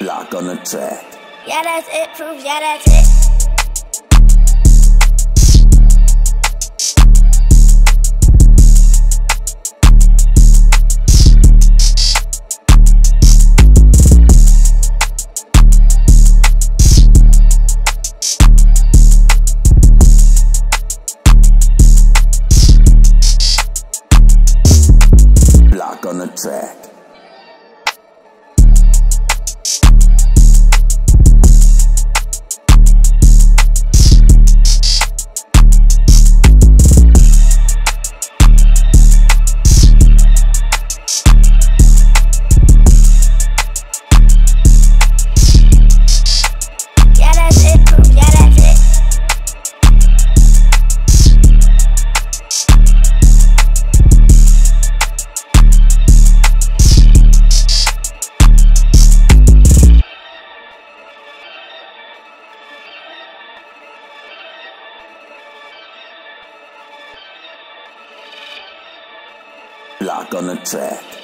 Lock on the track. Yeah, that's it, Proof. Yeah, that's it. On the track. Lock on the track.